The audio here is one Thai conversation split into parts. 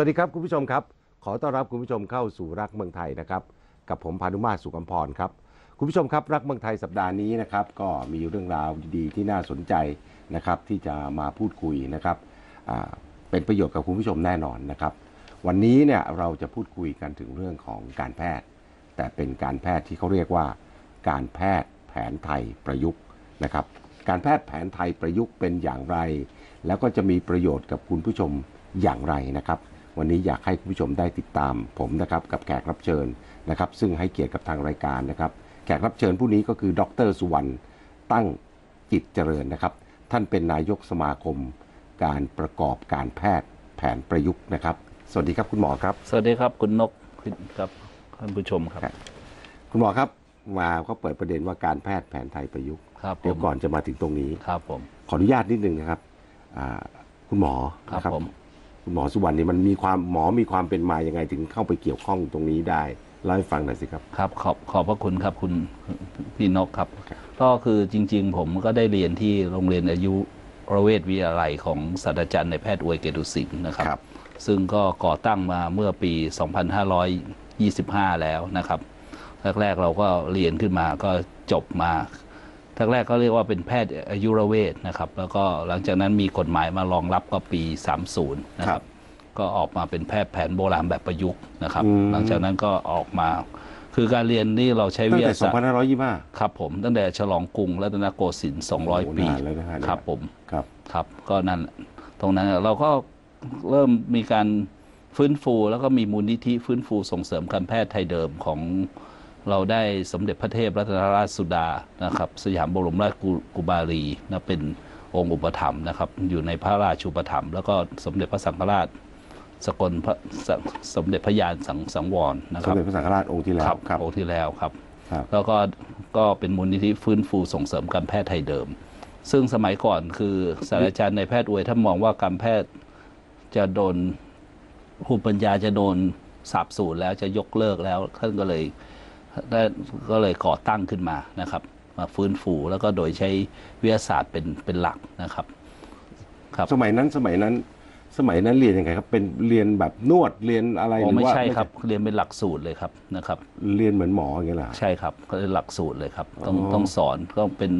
สวัสดีครับคุณผู้ชมครับขอต้อนรับคุณผู้ชมเข้าสู่รักเมืองไทยนะครับกับผมพานุมาตร สุขอำพรครับคุณผู้ชมครับรักเมืองไทยสัปดาห์นี้นะครับก็มีเรื่องราวดีๆที่น่าสนใจนะครับที่จะมาพูดคุยนะครับเป็นประโยชน์กับคุณผู้ชมแน่นอนนะครับวันนี้เนี่ยเราจะพูดคุยกันถึงเรื่องของการแพทย์แต่เป็นการแพทย์ที่เขาเรียกว่าการแพทย์แผนไทยประยุกต์นะครับการแพทย์แผนไทยประยุกต์เป็นอย่างไรแล้วก็จะมีประโยชน์กับคุณผู้ชมอย่างไรนะครับวันนี้อยากให้คุณผู้ชมได้ติดตามผมนะครับกับแขกรับเชิญนะครับซึ่งให้เกียรติกับทางรายการนะครับแขกรับเชิญผู้นี้ก็คือดร.สุวรรณตั้งจิตเจริญนะครับท่านเป็นนายกสมาคมการประกอบการแพทย์แผนประยุกต์นะครับสวัสดีครับคุณหมอครับสวัสดีครับคุณนกครับท่านผู้ชมครับคุณหมอครับมาก็เปิดประเด็นว่าการแพทย์แผนไทยประยุกต์เดี๋ยวก่อนจะมาถึงตรงนี้ครับผมขออนุญาตนิดนึงนะครับคุณหมอครับคุณหมอสุวรรณนี่มันมีความหมอมีความเป็นมาอย่างไรถึงเข้าไปเกี่ยวข้องตรงนี้ได้เล่าให้ฟังหน่อยสิครับครับขอบพระคุณครับคุณพี่นกครับก็คือจริงๆผมก็ได้เรียนที่โรงเรียนอายุรเวชวิทยาลัยของศาสตราจารย์ในแพทย์อวยเกตุสิงห์นะครับซึ่งก็ก่อตั้งมาเมื่อปี 2525 แล้วนะครับแรกๆเราก็เรียนขึ้นมาก็จบมาแรกๆก็เรียกว่าเป็นแพทย์อายุรเวชนะครับแล้วก็หลังจากนั้นมีกฎหมายมารองรับก็ปี 30 นะครับก็ออกมาเป็นแพทย์แผนโบราณแบบประยุกต์นะครับหลังจากนั้นก็ออกมาคือการเรียนนี่เราใช้วิทยาศาสตร์ตั้งแต่ 2525 ครับผมตั้งแต่ฉลองกรุงรัตนโกสินทร์ 200 ปีครับผมครับก็นั่นตรงนั้นเราก็เริ่มมีการฟื้นฟูแล้วก็มีมูลนิธิฟื้นฟูส่งเสริมการแพทย์ไทยเดิมของเราได้สมเด็จพระเทพรัตนราชสุดานะครับสยามบรมราชกุมารีนะเป็นองค์อุปถัมภ์นะครับอยู่ในพระราชูปถัมภ์แล้วก็สมเด็จพระสังฆราชสกลพระสมเด็จพระญาณสังวรนะครับสมเด็จพระสังฆราชองค์ที่แล้วครับองค์ที่แล้วครับแล้วก็เป็นมูลนิธิฟื้นฟูส่งเสริมการแพทย์ไทยเดิมซึ่งสมัยก่อนคือศาสตราจารย์ในแพทย์อวยท่านมองว่าการแพทย์จะโดนภูมิปัญญาจะโดนสาบสูญแล้วจะยกเลิกแล้วท่านก็เลยก่อตั้งขึ้นมานะครับมาฟื้นฟูแล้วก็โดยใช้วิทยาศาสตร์เป็นหลักนะครับครับสมัยนั้นเรียนยังไงครับเป็นเรียนแบบนวดเรียนอะไรหรือว่าไม่ใช่ครับเรียนเป็นหลักสูตรเลยครับนะครับเรียนเหมือนหมออย่างเงี้ยเหรอใช่ครับก็เป็นหลักสูตรเลยครับต้องสอนก็เป็น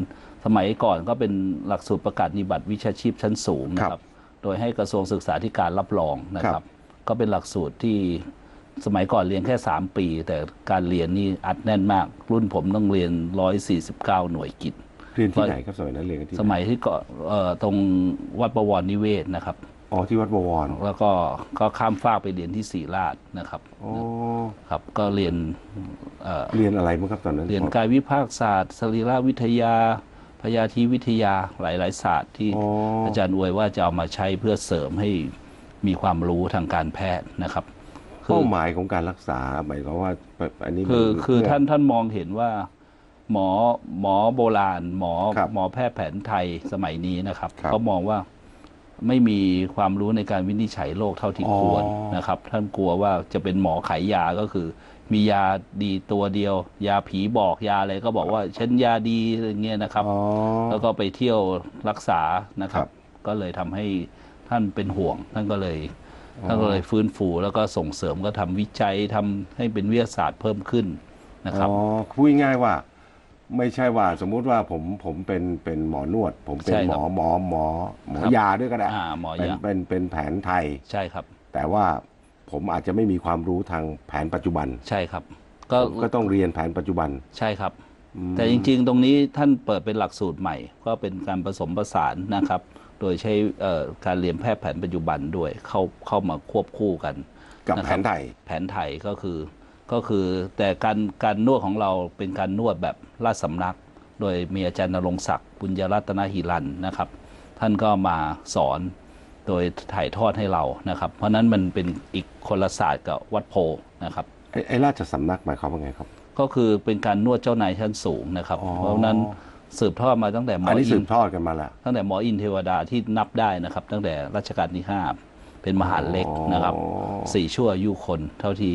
สมัยก่อนก็เป็นหลักสูตรประกาศนียบัตรวิชาชีพชั้นสูงนะครับโดยให้กระทรวงศึกษาธิการรับรองนะครับก็เป็นหลักสูตรที่สมัยก่อนเรียนแค่3ปีแต่การเรียนนี่อัดแน่นมากรุ่นผมต้องเรียน149หน่วยกิจเรียนที่ไหนครับสมัยนั้นเรียนที่สมัยที่เกาะตรงวัดบวรนิเวศนะครับอ๋อที่วัดบวรแล้วก็ข้ามฟากไปเรียนที่ศรีราชนะครับโอ้ครับก็เรียนอะไรบ้างครับตอนนั้นเรียนกายวิภาคศาสตร์สรีรวิทยาพยาธิวิทยาหลายๆศาสตร์ที่อาจารย์อวยว่าจะเอามาใช้เพื่อเสริมให้มีความรู้ทางการแพทย์นะครับเป้าหมายของการรักษาหมายความว่าอันนี้คือท่านมองเห็นว่าหมอโบราณหมอแพทย์แผนไทยสมัยนี้นะครับก็มองว่าไม่มีความรู้ในการวินิจฉัยโรคเท่าที่ควรนะครับท่านกลัวว่าจะเป็นหมอขายยาก็คือมียาดีตัวเดียวยาผีบอกยาอะไรก็บอกว่าฉันยาดีอะไรเงี้ยนะครับแล้วก็ไปเที่ยวรักษานะครับก็เลยทำให้ท่านเป็นห่วงท่านก็เลยฟื้นฟูแล้วก็ส่งเสริมก็ทำวิจัยทำให้เป็นวิทยาศาสตร์เพิ่มขึ้นนะครับอ๋อคุยง่ายว่าไม่ใช่ว่าสมมุติว่าผมเป็นหมอนวดผมเป็นหมอยาด้วยก็ได้เป็นแผนไทยใช่ครับแต่ว่าผมอาจจะไม่มีความรู้ทางแผนปัจจุบันใช่ครับก็ต้องเรียนแผนปัจจุบันใช่ครับแต่จริงๆตรงนี้ท่านเปิดเป็นหลักสูตรใหม่ก็เป็นการผสมผสานนะครับโดยใช้การเรียนแพทย์แผนปัจจุบันด้วยเข้ามาควบคู่กันกับแผนไทยก็คือแต่การนวดของเราเป็นการนวดแบบราชสำนักโดยมีอาจารย์ณรงค์ศักดิ์บุญยรัตนหิรันนะครับท่านก็มาสอนโดยถ่ายทอดให้เรานะครับเพราะนั้นมันเป็นอีกคนละศาสตร์กับวัดโพนะครับไอ้ราชสำนักหมายความว่าไงครับก็คือเป็นการนวดเจ้านายชั้นสูงนะครับเพราะนั้นสืบทอดมาตั้งแต่หมออินสืบทอดกันมาแล้วตั้งแต่หมออินเทวดาที่นับได้นะครับตั้งแต่รัชกาลที่5เป็นมหาเล็กนะครับสี่ชั่วอายุคนเท่าที่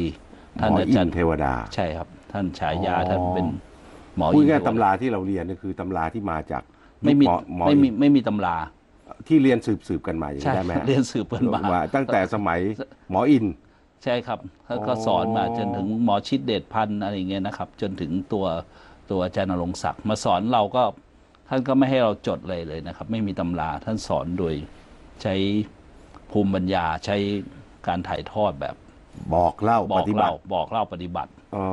ท่านอาจารย์เทวดาใช่ครับท่านฉายาท่านเป็นหมออินพูดง่ายตำราที่เราเรียนนี่คือตำราที่มาจากไม่มีตำรา ที่เรียนสืบกันมาอย่างนี้ได้ไหมเรียนสืบกันมาตั้งแต่สมัยหมออินใช่ครับก็สอนมาจนถึงหมอชิดเดชพันธ์อะไรเงี้ยนะครับจนถึงตัวอาจารย์ณรงค์ศักดิ์มาสอนเราก็ท่านก็ไม่ให้เราจดเลยนะครับไม่มีตำราท่านสอนโดยใช้ภูมิปัญญาใช้การถ่ายทอดแบบบอกเล่าปฏิบัติบอกเล่าปฏิบัติอ๋อ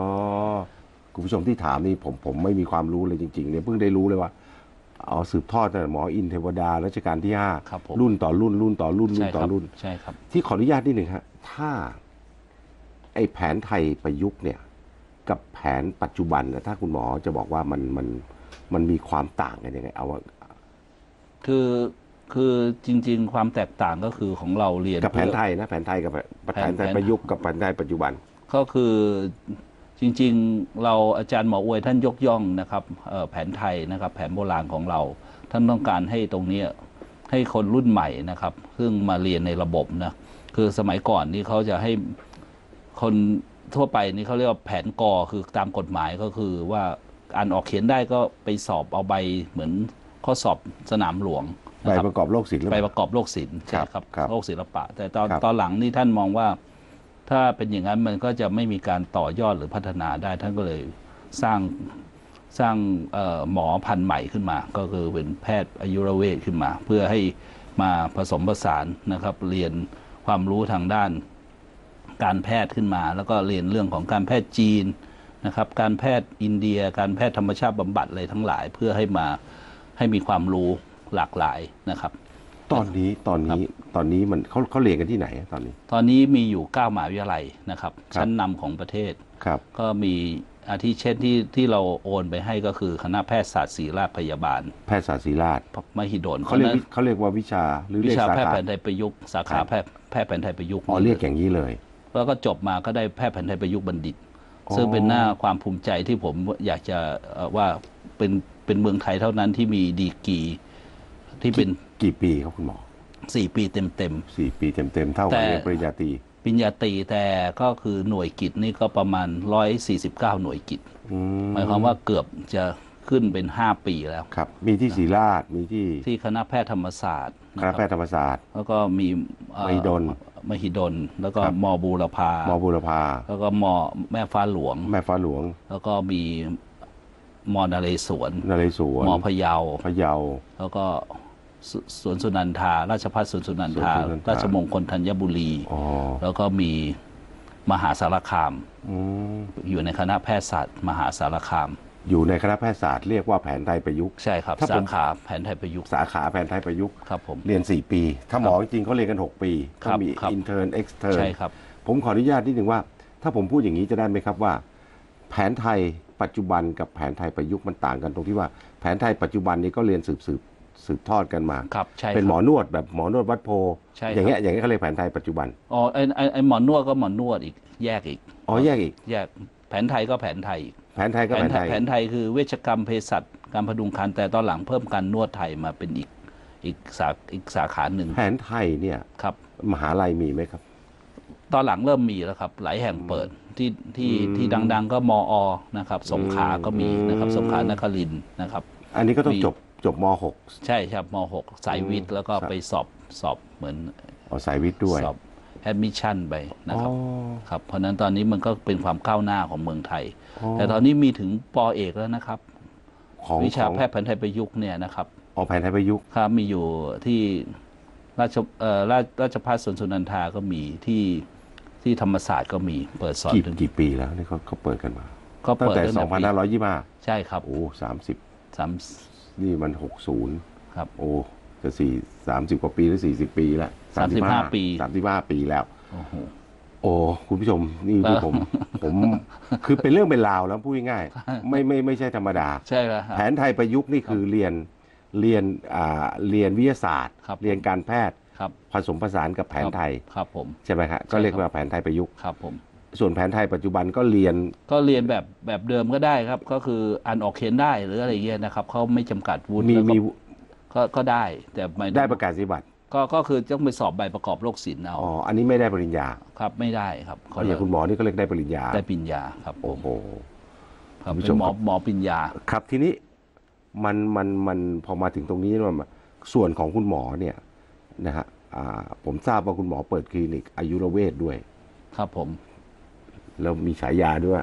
คุณผู้ชมที่ถามนี่ผมไม่มีความรู้เลยจริงๆเนี่ยเพิ่งได้รู้เลยว่าเอาสืบทอดจากหมออินเทวดารัชกาลที่5รุ่นต่อรุ่นรุ่นต่อรุ่นรุ่นต่อรุ่นใช่ครับที่ขออนุญาตนิดหนึ่งฮะถ้าไอ้แผนไทยประยุกต์เนี่ยกับแผนปัจจุบันนะถ้าคุณหมอจะบอกว่ามันมีความต่างกันยังไงเอาว่าคือจริงๆความแตกต่างก็คือของเราเรียนกับแผนไทยนะแผนไทยกับแผนไทยประยุกต์กับแผนไทยปัจจุบันก็คือจริงๆเราอาจารย์หมออวยท่านยกย่องนะครับแผนไทยนะครับแผนโบราณของเราท่านต้องการให้ตรงนี้ให้คนรุ่นใหม่นะครับซึ่งมาเรียนในระบบนะคือสมัยก่อนนี่เขาจะให้คนทั่วไปนี่เขาเรียกว่าแผนกอคือตามกฎหมายก็คือว่าอ่านออกเขียนได้ก็ไปสอบเอาใบเหมือนข้อสอบสนามหลวงใบประกอบโลกศิลป์ใบประกอบโลกศิลป์ครับโลกศิลปะแต่ตอนหลังนี่ท่านมองว่าถ้าเป็นอย่างนั้นมันก็จะไม่มีการต่อยอดหรือพัฒนาได้ท่านก็เลยสร้างหมอพันธุ์ใหม่ขึ้นมาก็คือเป็นแพทย์อายุรเวชขึ้นมาเพื่อให้มาผสมผสานนะครับเรียนความรู้ทางด้านการแพทย์ขึ้นมาแล้วก็เรียนเรื่องของการแพทย์จีนนะครับการแพทย์อินเดียการแพทย์ธรรมชาติบำบัดอะไรทั้งหลายเพื่อให้มาให้มีความรู้หลากหลายนะครับตอนนี้มันเขาเรียนกันที่ไหนตอนนี้มีอยู่9มหาวิทยาลัยนะครับชั้นนำของประเทศก็มีอาทิเช่นที่เราโอนไปให้ก็คือคณะแพทยศาสตร์ศิริราชพยาบาลแพทยศาสตร์ศิริราชมหิดลเขาเรียกว่าวิชาหรือวิชาแพทย์แผนไทยประยุกต์สาขาแพทย์แผนไทยประยุกต์อ๋อเรียกอย่างนี้เลยแล้วก็จบมาก็ได้แพทย์แผนไทยประยุกต์บัณฑิตซึ่งเป็นหน้าความภูมิใจที่ผมอยากจะว่าเป็นเมืองไทยเท่านั้นที่มีดีกรีที่เป็นกี่ปีครับคุณหมอ4 ปีเต็ม4 ปีเต็มเท่ากับปริญญาตรีแต่ก็คือหน่วยกิจนี่ก็ประมาณ149หน่วยกิจหมายความว่าเกือบจะขึ้นเป็น5 ปีแล้วครับมีที่ศรีราชมีที่คณะแพทยธรรมศาสตร์แล้วก็มีมหิดลแล้วก็มบูรพาแล้วก็มแม่ฟ้าหลวงแล้วก็มีมนเรศวรมพะเยาแล้วก็สวนสุนันทาราชภัฏสวนสุนันทาราชมงคลธัญบุรีแล้วก็มีมหาสารคามอยู่ในคณะแพทยศาสตร์มหาสารคามอยู่ในคณะแพทยศาสตร์เรียกว่าแผนไทยประยุกต์ใช่ครับสาขาแผนไทยประยุกต์ครับผมเรียน4 ปีถ้าหมอจริงเขาเรียนกัน6 ปีเขามีอินเทอร์นเอ็กซ์เทอร์ใช่ครับผมขออนุญาตนิดนึงว่าถ้าผมพูดอย่างนี้จะได้ไหมครับว่าแผนไทยปัจจุบันกับแผนไทยประยุกต์มันต่างกันตรงที่ว่าแผนไทยปัจจุบันนี้ก็เรียนสืบทอดกันมาเป็นหมอนวดแบบหมอนวดวัดโพอย่างเงี้ยเขาเรียกแผนไทยปัจจุบันอ๋อไอหมอนวดก็หมอนวดอีกแยกอ๋อแยกแผนไทยก็แผนไทยแผนไทยคือเวชกรรมเภสัชการพดุงครรภ์แต่ตอนหลังเพิ่มการนวดไทยมาเป็นอีกสาขาหนึ่งแผนไทยเนี่ยครับมหาลัยมีไหมครับตอนหลังเริ่มมีแล้วครับหลายแห่งเปิดที่ดังๆก็มอนะครับสงขลาก็มีนะครับสงขลานครินทร์นะครับอันนี้ก็ต้องจบม.6 ใช่ครับม.6 สายวิทย์แล้วก็ไปสอบเหมือนสายวิทย์ด้วยสอบแอดมิชชั่นไปนะครับเพราะนั้นตอนนี้มันก็เป็นความก้าวหน้าของเมืองไทยแต่ตอนนี้มีถึงป.เอกแล้วนะครับวิชาแพทย์แผนไทยประยุกต์เนี่ยนะครับอ๋อแผนไทยประยุกต์ครับมีอยู่ที่ราชภัฏสวนสุนันทาก็มีที่ธรรมศาสตร์ก็มีเปิดสอนถึงกี่ปีแล้วนี่เขาเปิดกันมาก็เปิดตั้งแต่2525ใช่ครับโอ้30นี่มัน60ครับโอ้จะ30กว่าปีหรือ40 ปีแล้ว35 ปีแล้วโอ้คุณผู้ชมนี่คือผมคือเป็นเรื่องเป็นราวแล้วพูดง่ายๆไม่ใช่ธรรมดาใช่แล้วแผนไทยประยุกต์นี่คือเรียนวิทยาศาสตร์เรียนการแพทย์ผสมผสานกับแผนไทยครับผมใช่ไหมครับก็เรียกว่าแผนไทยประยุกต์ครับผมส่วนแผนไทยปัจจุบันก็เรียนแบบเดิมก็ได้ครับก็คืออ่านออกเขียนได้หรืออะไรเงี้ยนะครับเขาไม่จำกัดวุฒิก็ได้แต่ไม่ได้ประกาศนียบัตรก็คือต้องไปสอบใบประกอบโรคศิลป์เอาอ๋ออันนี้ไม่ได้ปริญญาครับไม่ได้ครับอย่างคุณหมอนี่ก็เรียกได้ปริญญาครับโอ้โหหมอปริญญาครับทีนี้มันพอมาถึงตรงนี้ ส่วนของคุณหมอเนี่ยนะฮะผมทราบว่าคุณหมอเปิดคลินิกอายุรเวชด้วยครับผมแล้วมีฉายาด้วย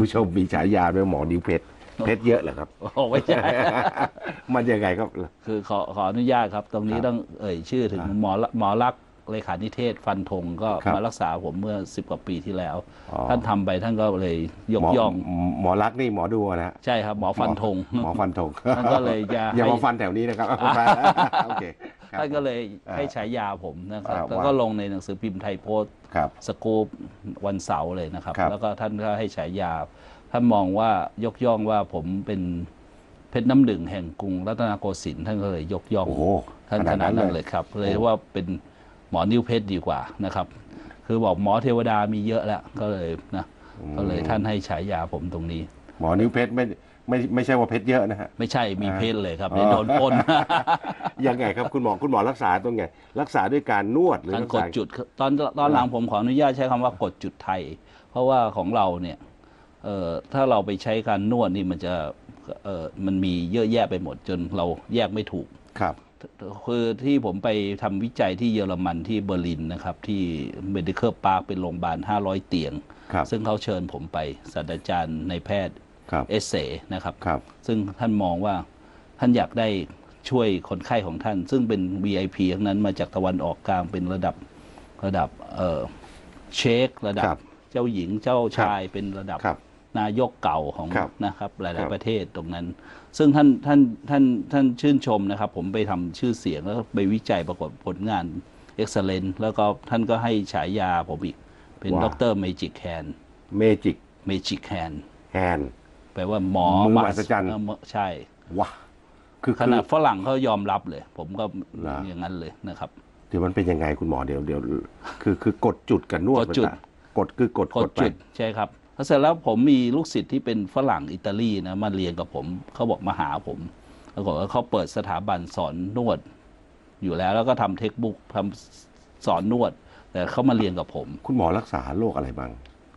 ผู้ชมมีฉายาด้วยหมอดิวเพชรเพชรเยอะเหรอครับโอ้ไม่ใช่มันยังไงครับคือขออนุญาตครับตรงนี้ต้องเอ่ยชื่อถึงหมอลักษ์เลขานิเทศฟันธงก็มารักษาผมเมื่อ10 กว่าปีที่แล้วท่านทำไปท่านก็เลยยกย่องหมอลักษ์นี่หมอดูนะใช่ครับหมอฟันธงหมอฟันธงท่านก็เลยจะอย่ามาฟันแถวนี้นะครับโอเคท่านก็เลยให้ฉายาผมนะครับแล้วก็ลงในหนังสือพิมพ์ไทยโพสต์สกู๊ปวันเสาร์เลยนะครับแล้วก็ท่านก็ให้ฉายาท่านมองว่ายกย่องว่าผมเป็นเพชรน้ำหนึ่งแห่งกรุงรัตนโกสินทร์ท่านก็เลยยกย่องท่านขนาดนั้นเลยครับเลยว่าเป็นหมอนิ้วเพชรดีกว่านะครับคือบอกหมอเทวดามีเยอะแล้วก็เลยนะก็เลยท่านให้ฉายาผมตรงนี้หมอนิ้วเพชรไม่ใช่ว่าเพชรเยอะนะฮะไม่ใช่มีเพชรเลยครับโดนปนยังไงครับคุณหมอรักษาตรงไงรักษาด้วยการนวดหรือการกดจุดตอนหลังผมขออนุญาตใช้คำว่ากดจุดไทยเพราะว่าของเราเนี่ยถ้าเราไปใช้การนวดนี่มันจะมันมีเยอะแยะไปหมดจนเราแยกไม่ถูกครับคือที่ผมไปทำวิจัยที่เยอรมันที่เบอร์ลินนะครับที่ Medical Park เป็นโรงพยาบาล500 เตียงซึ่งเขาเชิญผมไปศาสตราจารย์นายแพทย์เอเซนะครับซึ่งท่านมองว่าท่านอยากได้ช่วยคนไข้ของท่านซึ่งเป็น VIP ทั้งนั้นมาจากตะวันออกกลางเป็นระดับเชคระดับเจ้าหญิงเจ้าชายเป็นระดับนายกเก่าของนะครับหลายๆประเทศตรงนั้นซึ่งท่านชื่นชมนะครับผมไปทำชื่อเสียงแล้วไปวิจัยปรากฏผลงาน Excellent แล้วก็ท่านก็ให้ฉายาผมอีกเป็นด็อกเตอร์เมจิกแฮนด์เมจิกแฮนด์แปลว่าหมอมหัศจรรย์ใช่ว้าคือขนาดฝรั่งเขายอมรับเลยผมก็อย่างนั้นเลยนะครับเดี๋ยวมันเป็นยังไงคุณหมอเดี๋ยวคือกดจุดกับนวดกดจุดใช่ครับเสร็จแล้วผมมีลูกศิษย์ที่เป็นฝรั่งอิตาลีนะมาเรียนกับผมเขาบอกมาหาผมแล้วบอกว่าเขาเปิดสถาบันสอนนวดอยู่แล้วแล้วก็ทำเทคบุ๊กทำสอนนวดแต่เขามาเรียนกับผมคุณหมอรักษาโรคอะไรบ้าง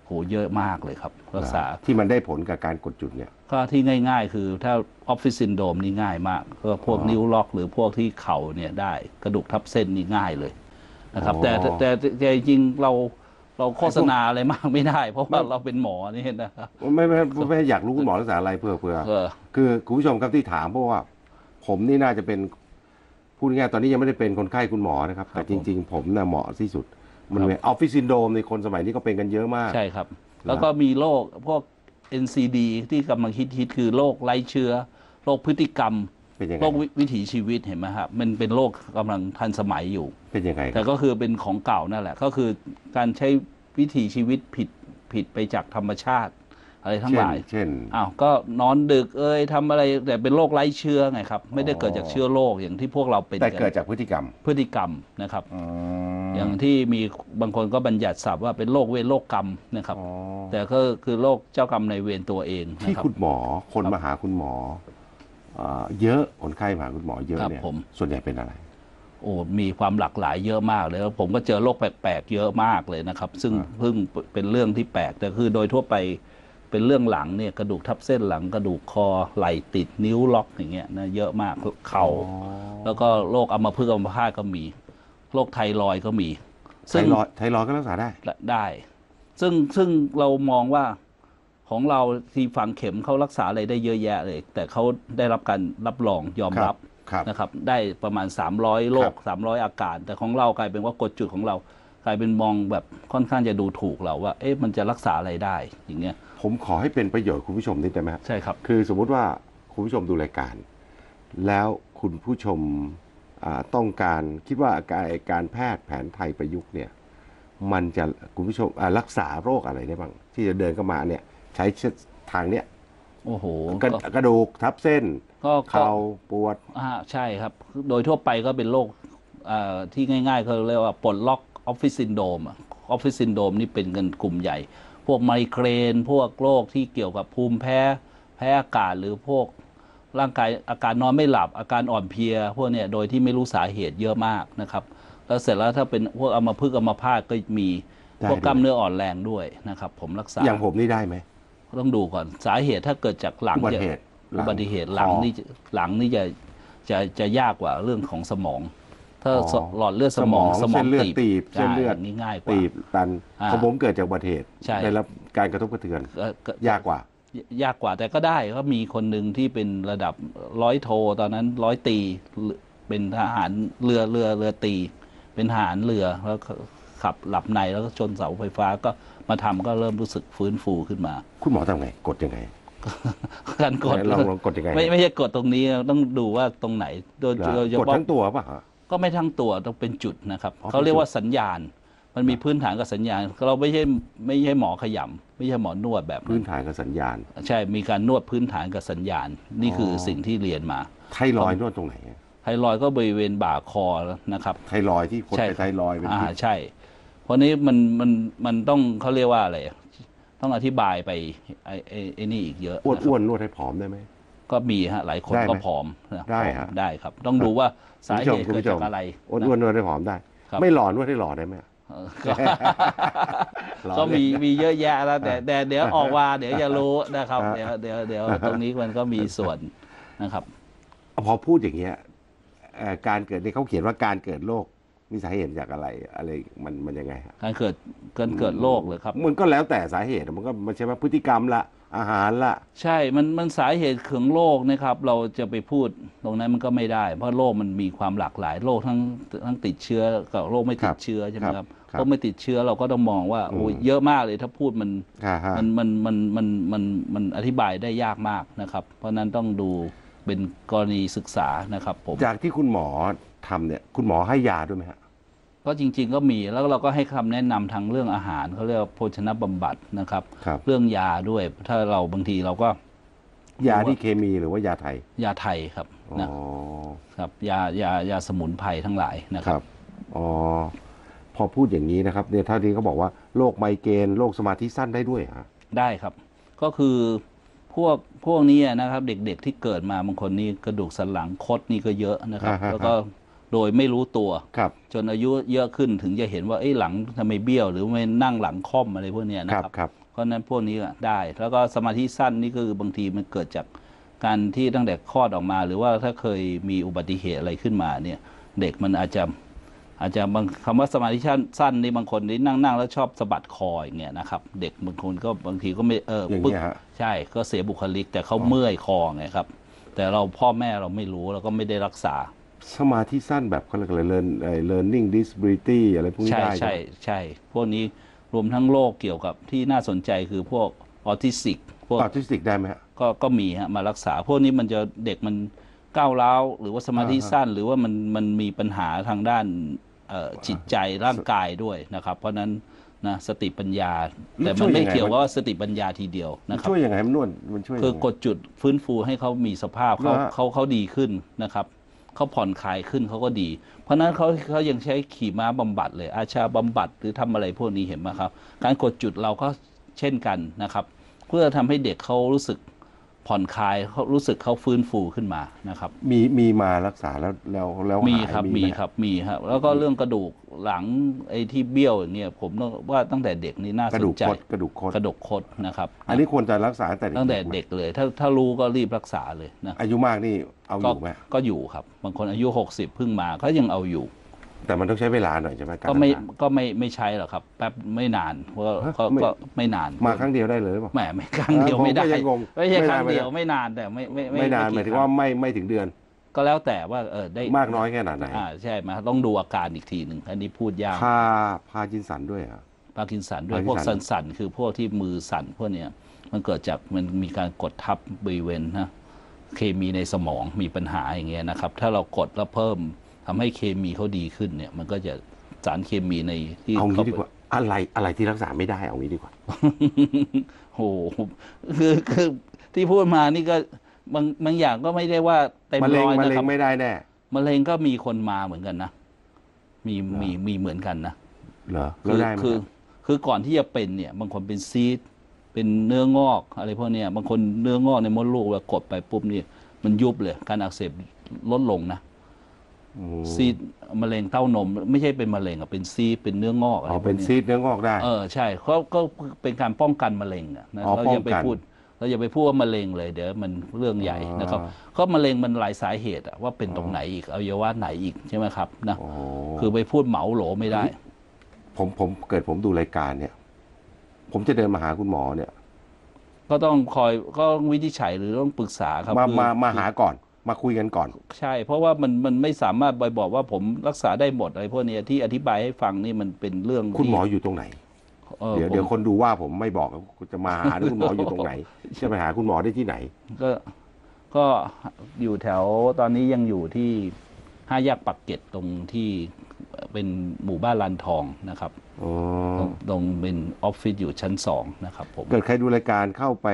โหเยอะมากเลยครับรักษาที่มันได้ผลกับการกดจุดเนี่ยก็ที่ง่ายๆคือถ้าออฟฟิศซินโดรมนี่ง่ายมากก็พวกนิ้วล็อกหรือพวกที่เข่าเนี่ยได้กระดูกทับเส้นนี่ง่ายเลยนะครับแต่จริงเราโฆษณาอะไรมากไม่ได้เพราะว่าเราเป็นหมอนี่นะครับไม่อยากรู้คุณหมอรักษาอะไรเพื่อคือคุณผู้ชมครับที่ถามเพราะว่าผมนี่น่าจะเป็นพูดง่ายตอนนี้ยังไม่ได้เป็นคนไข้คุณหมอนะครับแต่จริงๆผมน่ะเหมาะที่สุดมันเป็นออฟฟิศซินโดรมในคนสมัยนี้ก็เป็นกันเยอะมากใช่ครับแล้วก็มีโรคพวก NCD ที่กำลังฮิตคือโรคไร้เชื้อโรคพฤติกรรมโรควิถีชีวิตเห็นไหมครับมันเป็นโรคกำลังทันสมัยอยู่เป็นยังไงแต่ก็คือเป็นของเก่านั่นแหละก็คือการใช้วิถีชีวิตผิดไปจากธรรมชาติอะไรทั้งหลายเช่นก็นอนดึกทำอะไรแต่เป็นโรคไร้เชื้อไงครับไม่ได้เกิดจากเชื้อโรคอย่างที่พวกเราเป็นแต่เกิดจากพฤติกรรมนะครับอย่างที่มีบางคนก็บัญญัติศัพท์ว่าเป็นโรคเวรโรคกรรมนะครับแต่ก็คือโรคเจ้ากรรมนายเวรตัวเองที่คุณหมอคนมาหาคุณหมอเยอะคนไข้มาคุณหมอเยอะเนี่ยส่วนใหญ่เป็นอะไรโอ้มีความหลากหลายเยอะมากเลยแล้วผมก็เจอโรคแปลกๆเยอะมากเลยนะครับซึ่งเพิ่งเป็นเรื่องที่แปลกแต่คือโดยทั่วไปเป็นเรื่องหลังเนี่ยกระดูกทับเส้นหลังกระดูกคอไหล่ติดนิ้วล็อกอย่างเงี้ยนะเยอะมากเข่าแล้วก็โรคอัมพฤกษ์อัมพาตก็มีโรคไทรอยก็มีไทรอยก็รักษาได้ซึ่งเรามองว่าของเราที่ฝังเข็มเขารักษาอะไรได้เยอะแยะเลยแต่เขาได้รับการรับรองยอมรับนะครับได้ประมาณ300โรค300อาการแต่ของเรากลายเป็นว่ากดจุดของเรากลายเป็นมองแบบค่อนข้างจะดูถูกเราว่ามันจะรักษาอะไรได้อย่างเงี้ยผมขอให้เป็นประโยชน์คุณผู้ชมนิดได้ไหมใช่ครับคือสมมุติว่าคุณผู้ชมดูรายการแล้วคุณผู้ชมต้องการคิดว่าการแพทย์แผนไทยประยุกต์เนี่ยมันจะคุณผู้ชมรักษาโรคอะไรได้บ้างที่จะเดินเข้ามาเนี่ยใช้ทางเนี้ยโอ้โหกระดูกทับเส้นก็เข่าปวดใช่ครับโดยทั่วไปก็เป็นโรคที่ง่ายๆเขาเรียกว่าปลดล็อกออฟฟิศซินโดรมออฟฟิศซินโดรมนี่เป็นกันกลุ่มใหญ่พวกไมเกรนพวกโรคที่เกี่ยวกับภูมิแพ้อากาศหรือพวกร่างกายอาการนอนไม่หลับอาการอ่อนเพลียพวกเนี้ยโดยที่ไม่รู้สาเหตุเยอะมากนะครับแล้วเสร็จแล้วถ้าเป็นพวกอัมพฤกษ์อัมพาตก็มีพวกกล้ามเนื้ออ่อนแรงด้วยนะครับผมรักษาอย่างผมนี่ได้ไหมต้องดูก่อนสาเหตุถ้าเกิดจากหลังอุบัติเหตุหลังนี่จะ จะยากกว่าเรื่องของสมองถ้าหลอดเลือดสมองตีบเส้นเลือดนี่ง่ายกว่าตีบตันของผมเกิดจากอุบัติเหตุได้รับการกระทบกระเทือนยากกว่าแต่ก็ได้ก็มีคนหนึ่งที่เป็นระดับร้อยโทตอนนั้นร้อยตีเป็นทหารเรือตีเป็นทหารเรือแล้วขับหลับในแล้วก็ชนเสาไฟฟ้าก็มาทำก็เริ่มรู้สึกฟื้นฟูขึ้นมาคุณหมอทำไงกดยังไงการกดลองกดยังไงไม่ใช่กดตรงนี้ต้องดูว่าตรงไหนโดยกดทั้งตัวป่ะก็ไม่ทั้งตัวต้องเป็นจุดนะครับเขาเรียกว่าสัญญาณมันมีพื้นฐานกับสัญญาณเราไม่ใช่หมอขยำไม่ใช่หมอนวดแบบพื้นฐานกับสัญญาณใช่มีการนวดพื้นฐานกับสัญญาณนี่คือสิ่งที่เรียนมาไทรอยด์นวดตรงไหนไทรอยด์ก็บริเวณบ่าคอนะครับไทรอยด์ที่คนไปไทรอยด์ใช่เพราะนี้มันต้องเขาเรียกว่าอะไรต้องอธิบายไปไอ้นี่อีกเยอะอ้วนนวดให้ผอมได้ไหมก็มีฮะหลายคนก็ผอมได้ครับต้องดูว่าสาเหตุเกิดจากอะไรอ้วนนวดให้ผอมได้ไม่หล่อนวดให้หล่อได้ไหมก็มีเยอะแยะแล้วแต่เดี๋ยวออกว่าเดี๋ยวจะรู้นะครับเดี๋ยวตรงนี้มันก็มีส่วนนะครับพอพูดอย่างเงี้ยการเกิดนี่เขาเขียนว่าการเกิดโรคมีสาเหตุจากอะไรมันยังไงครับการเกิดโรคเลยครับมันก็แล้วแต่สาเหตุมันก็มันใช่ไหมพฤติกรรมละอาหารละใช่มันสาเหตุของโรคนะครับเราจะไปพูดตรงนั้นมันก็ไม่ได้เพราะโรคมันมีความหลากหลายโรคทั้งติดเชื้อกับโรคไม่ติดเชื้อใช่ไหมครับโรคไม่ติดเชื้อเราก็ต้องมองว่าโอ้ยเยอะมากเลยถ้าพูดมันอธิบายได้ยากมากนะครับเพราะนั้นต้องดูเป็นกรณีศึกษานะครับผมจากที่คุณหมอทำเนี่ยคุณหมอให้ยาด้วยไหมครับก็จริงๆก็มีแล้วเราก็ให้คำแนะนำทางเรื่องอาหารเขาเรียกว่าโภชนบำบัดนะครับเรื่องยาด้วยถ้าเราบางทีเราก็ยาที่เคมีหรือว่ายาไทยครับนะครับยาสมุนไพรทั้งหลายนะครับอ๋อพอพูดอย่างนี้นะครับเนี่ยเท่าที่เขาบอกว่าโรคไมเกรนโรคสมาธิสั้นได้ด้วยฮะได้ครับก็คือพวกนี้นะครับเด็กๆที่เกิดมาบางคนนี่กระดูกสันหลังคดนี่ก็เยอะนะครับแล้วก็โดยไม่รู้ตัวจนอายุเยอะขึ้นถึงจะเห็นว่าไอ้หลังทำไมเบี้ยวหรือไม่นั่งหลังค่อมอะไรพวกนี้นะครับเพราะนั้นพวกนี้ได้แล้วก็สมาธิสั้นนี่คือบางทีมันเกิดจากการที่ตั้งแต่คลอดออกมาหรือว่าถ้าเคยมีอุบัติเหตุอะไรขึ้นมาเนี่ยเด็กมันอาจจะบางคำว่าสมาธิสั้นนี่บางคนนี่นั่งแล้วชอบสะบัดคออย่างเงี้ยนะครับเด็กบางคนก็บางทีก็ไม่ปึ๊กใช่ก็เสียบุคลิกแต่เขาเมื่อยคอไงครับแต่เราพ่อแม่เราไม่รู้เราก็ไม่ได้รักษาสมาธิสั้นแบบเขาเรียกอะไร learning disability อะไรพวกนี้ได้ใช่พวกนี้รวมทั้งโรคเกี่ยวกับที่น่าสนใจคือพวกออทิสติกได้ไหมฮะก็มีฮะมารักษาพวกนี้มันจะเด็กมันก้าวร้าวหรือว่าสมาธิสั้นหรือว่ามันมีปัญหาทางด้านจิตใจร่างกายด้วยนะครับเพราะนั้นนะสติปัญญาแต่มันไม่เกี่ยวว่าสติปัญญาทีเดียวนะครับช่วยยังไงมันนวดมันช่วยคือกดจุดฟื้นฟูให้เขามีสภาพเขาดีขึ้นนะครับเขาผ่อนคลายขึ้นเขาก็ดีเพราะนั้นเขายังใช้ขี่ม้าบำบัดเลยอาชาบำบัดหรือทำอะไรพวกนี้เห็นไหมครับการกดจุดเราก็เช่นกันนะครับเพื่อทำให้เด็กเขารู้สึกผ่อนคลายเขารู้สึกเขาฟื้นฟูขึ้นมานะครับมีมารักษาแล้วมีครับแล้วก็เรื่องกระดูกหลังไอ้ที่เบี้ยวเนี่ยผมว่าตั้งแต่เด็กนี่น่าสนใจกระดูกคดนะครับอันนี้ควรจะรักษาตั้งแต่เด็กเลยถ้ารู้ก็รีบรักษาเลยนะอายุมากนี่เอาอยู่ไหมก็อยู่ครับบางคนอายุ60เพิ่งมาก็ยังเอาอยู่แต่มันต้องใช้เวลาหน่อยใช่ไหมก็ไม่ใช้หรอกครับแป๊บไม่นานเพราะก็ไม่นานมาครั้งเดียวได้เลยหรือเปล่าไม่ครั้งเดียวไม่ได้ไม่ใช่ครั้งเดียวไม่นานแต่ไม่นานหมายถึงว่าไม่ถึงเดือนก็แล้วแต่ว่าได้มากน้อยแค่ไหนใช่มาต้องดูอาการอีกทีหนึ่งอันนี้พูดยากพาร์กินสันด้วยครับพาร์กินสันด้วยพวกสั่นคือพวกที่มือสั่นพวกเนี้ยมันเกิดจากมันมีการกดทับบริเวณนะเคมีในสมองมีปัญหาอย่างเงี้ยนะครับถ้าเรากดแล้วเพิ่มทำให้เคมีเขาดีขึ้นเนี่ยมันก็จะสารเคมีในที่เอางี้ดีกว่าอะไรที่รักษาไม่ได้เอางี้ดีกว่าโอ้โหคือที่พูดมานี่ก็บางอย่างก็ไม่ได้ว่าเต็มร้อยนะครับมะเร็งไม่ได้แน่มะเร็งก็มีคนมาเหมือนกันนะมีเหมือนกันนะเหรอคือก่อนที่จะเป็นเนี่ยบางคนเป็นซีสเป็นเนื้องอกอะไรพวกเนี่ยบางคนเนื้องอกในมดลูกเรากดไปปุ๊บนี่มันยุบเลยการอักเสบลดลงนะซีดมะเร็งเต้านมไม่ใช่เป็นมะเร็งอะเป็นซีดเป็นเนื้องอกอะไรเป็นซีดเนื้องอกได้ใช่เขาก็เป็นการป้องกันมะเร็งนะเรายังไปพูด เราอย่าไปพูดว่ามะเร็งเลยเดี๋ยวมันเรื่องใหญ่นะครับก็มะเร็งมันหลายสาเหตุว่าเป็นตรงไหนอีกอวัยวะไหนอีกใช่ไหมครับนะคือไปพูดเหมาโหลไม่ได้ผมเกิดผมดูรายการเนี่ยผมจะเดินมาหาคุณหมอเนี่ยก็ต้องคอยก็วินิจฉัยหรือต้องปรึกษาครับมาหาก่อนมาคุยกันก่อนใช่เพราะว่ามันไม่สามารถบอกว่าผมรักษาได้หมดอะไรพวกนี้ที่อธิบายให้ฟังนี่มันเป็นเรื่องคุณหมออยู่ตรงไหนเดี๋ยวคนดูว่าผมไม่บอกจะมาหาคุณหมออยู่ตรงไหนจะไปหาคุณหมอได้ที่ไหนก็อยู่แถวตอนนี้ยังอยู่ที่ห้าแยกปากเกร็ดตรงที่เป็นหมู่บ้านลานทองนะครับตรงเป็นออฟฟิศอยู่ชั้น2นะครับผมเกิดใครดูรายการเข้าไป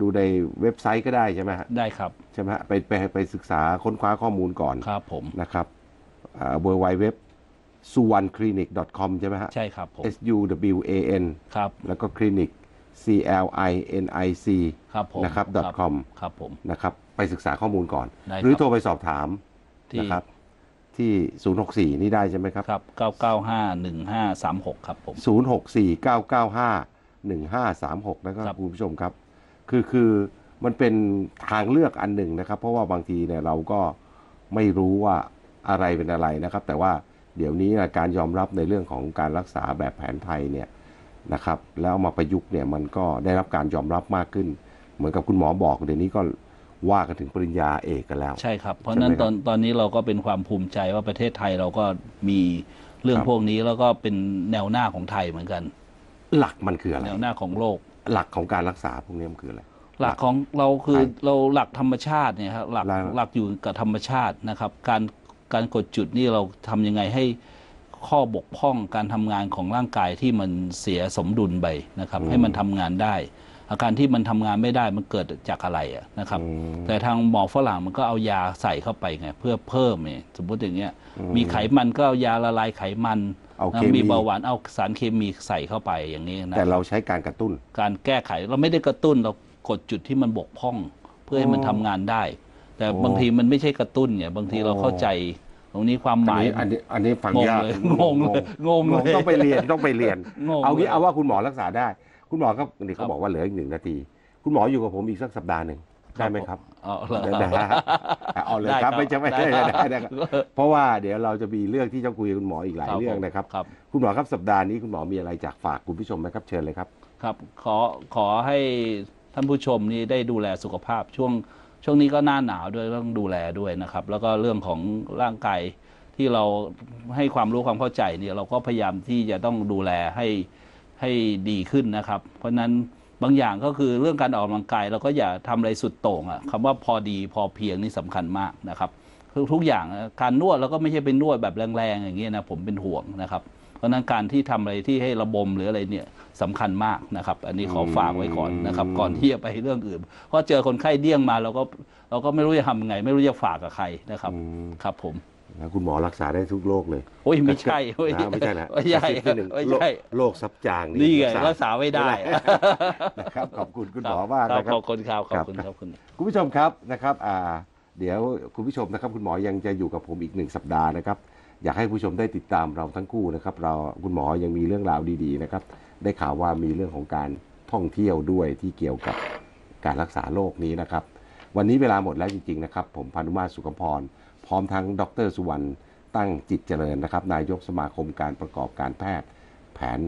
ดูในเว็บไซต์ก็ได้ใช่ไหมฮะได้ครับใช่ไหมฮะไปศึกษาค้นคว้าข้อมูลก่อนครับผมนะครับwww suwanclinic.com ใช่ไหมฮะใช่ครับผม suwan ครับแล้วก็คลินิก clinic ครับผมนะครับ .com ครับผมนะครับไปศึกษาข้อมูลก่อนหรือโทรไปสอบถามนะครับที่064นี่ได้ใช่ไหมครับครับ9951536ครับผม0649951536นะครับคุณผู้ชมครับคือมันเป็นทางเลือกอันหนึ่งนะครับเพราะว่าบางทีเนี่ยเราก็ไม่รู้ว่าอะไรเป็นอะไรนะครับแต่ว่าเดี๋ยวนี้การยอมรับในเรื่องของการรักษาแบบแผนไทยเนี่ยนะครับแล้วมาประยุกต์เนี่ยมันก็ได้รับการยอมรับมากขึ้นเหมือนกับคุณหมอบอกเดี๋ยวนี้ก็ว่ากันถึงปริญญาเอกกันแล้วใช่ครับเพราะนั้นตอนนี้เราก็เป็นความภูมิใจว่าประเทศไทยเราก็มีเรื่องพวกนี้แล้วก็เป็นแนวหน้าของไทยเหมือนกันหลักมันคืออะไรแนวหน้าของโลกหลักของการรักษาพวกนี้มันคืออะไรหลักของเราคือเราหลักธรรมชาติเนี่ยครับหลักอยู่กับธรรมชาตินะครับการกดจุดนี่เราทำยังไงให้ข้อบกพร่องการทำงานของร่างกายที่มันเสียสมดุลไปนะครับให้มันทำงานได้อาการที่มันทำงานไม่ได้มันเกิดจากอะไรนะครับแต่ทางหมอฝรั่งมันก็เอายาใส่เข้าไปไงเพื่อเพิ่มเนี่ยสมมติอย่างเงี้ยมีไขมันก็เอายาละลายไขมันมีเบาหวานเอาสารเคมีใส่เข้าไปอย่างนี้นะแต่เราใช้การกระตุ้นการแก้ไขเราไม่ได้กระตุ้นเรากดจุดที่มันบกพร่องเพื่อให้มันทำงานได้แต่บางทีมันไม่ใช่กระตุ้นเนี่ยบางทีเราเข้าใจตรงนี้ความหมายอันนี้ฟังยากงงเลยต้องไปเรียนเอางี้เอาว่าคุณหมอรักษาได้คุณหมอครับนี่เขาบอกว่าเหลืออีก1 นาทีคุณหมออยู่กับผมอีกสักสัปดาห์หนึ่งได้ไหมครับเอาเลยครับไม่ใช่ไม่ได้เพราะว่าเดี๋ยวเราจะมีเรื่องที่จะคุยกับคุณหมออีกหลายเรื่องนะครับคุณหมอครับสัปดาห์นี้คุณหมอมีอะไรจากฝากคุณผู้ชมไหมครับเชิญเลยครับครับขอให้ท่านผู้ชมนี่ได้ดูแลสุขภาพช่วงนี้ก็หน้าหนาวด้วยต้องดูแลด้วยนะครับแล้วก็เรื่องของร่างกายที่เราให้ความรู้ความเข้าใจเนี่ยเราก็พยายามที่จะต้องดูแลให้ดีขึ้นนะครับเพราะฉะนั้นบางอย่างก็คือเรื่องการออกกำลังกายเราก็อย่าทำอะไรสุดโต่งคำว่าพอดีพอเพียงนี่สำคัญมากนะครับทุกอย่างการนวดเราก็ไม่ใช่เป็นนวดแบบแรงๆอย่างเงี้ยนะผมเป็นห่วงนะครับเพราะนั้นการที่ทำอะไรที่ให้ระบมหรืออะไรเนี่ยสำคัญมากนะครับอันนี้ขอฝากไว้ก่อนนะครับก่อนที่จะไปเรื่องอื่นเพราะเจอคนไข้เดี้ยงมาเราก็ไม่รู้จะทำไงไม่รู้จะฝากกับใครนะครับครับผมคุณหมอรักษาได้ทุกโรคเลยโอ้ยไม่ใช่ไม่ใช่นะโรคซับจางนี่ไงรักษาไม่ได้นะครับขอบคุณคุณหมอมากนะครับขอบคุณครับขอบคุณครับคุณผู้ชมครับนะครับเดี๋ยวคุณผู้ชมนะครับคุณหมอยังจะอยู่กับผมอีก1 สัปดาห์นะครับอยากให้ผู้ชมได้ติดตามเราทั้งคู่นะครับเราคุณหมอยังมีเรื่องราวดีๆนะครับได้ข่าวว่ามีเรื่องของการท่องเที่ยวด้วยที่เกี่ยวกับการรักษาโรคนี้นะครับวันนี้เวลาหมดแล้วจริงๆนะครับผมพานุมาตรสุขพรพร้อมทั้งดร.สุวรรณตั้งจิตเจริญนะครับนายกสมาคมการประกอบการแพทย์แผน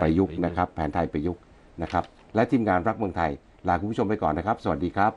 ประยุกต์นะครับแผนไทยประยุกต์นะครับและทีมงานรักเมืองไทยลาคุณผู้ชมไปก่อนนะครับสวัสดีครับ